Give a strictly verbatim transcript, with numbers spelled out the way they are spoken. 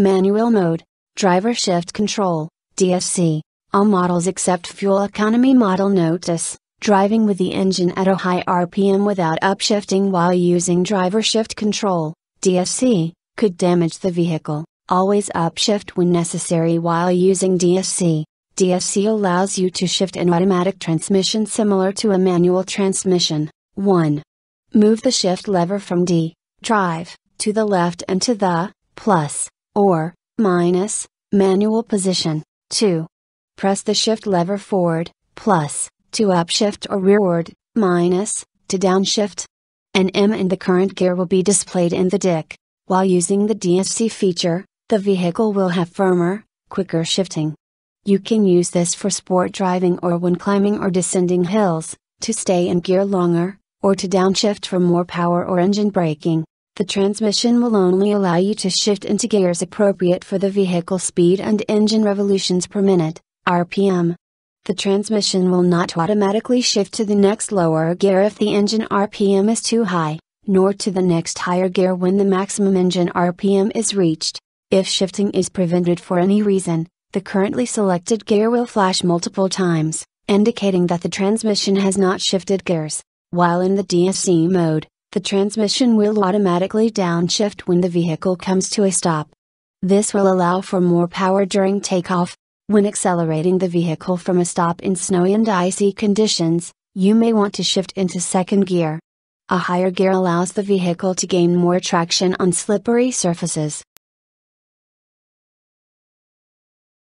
Manual mode, driver shift control, D I C. All models except fuel economy model. Notice, driving with the engine at a high R P M without upshifting while using driver shift control, D I C, could damage the vehicle. Always upshift when necessary while using D I C. D I C allows you to shift an automatic transmission similar to a manual transmission. one. Move the shift lever from D, drive, to the left and to the, plus, or, minus, manual position. two. Press the shift lever forward, plus, to upshift or rearward, minus, to downshift. An M in the current gear will be displayed in the D I C. While using the D I C feature, the vehicle will have firmer, quicker shifting. You can use this for sport driving or when climbing or descending hills, to stay in gear longer, or to downshift for more power or engine braking. The transmission will only allow you to shift into gears appropriate for the vehicle speed and engine revolutions per minute, R P M. The transmission will not automatically shift to the next lower gear if the engine R P M is too high, nor to the next higher gear when the maximum engine R P M is reached. If shifting is prevented for any reason, the currently selected gear will flash multiple times, indicating that the transmission has not shifted gears. While in the D I C mode, the transmission will automatically downshift when the vehicle comes to a stop. This will allow for more power during takeoff. When accelerating the vehicle from a stop in snowy and icy conditions, you may want to shift into second gear. A higher gear allows the vehicle to gain more traction on slippery surfaces.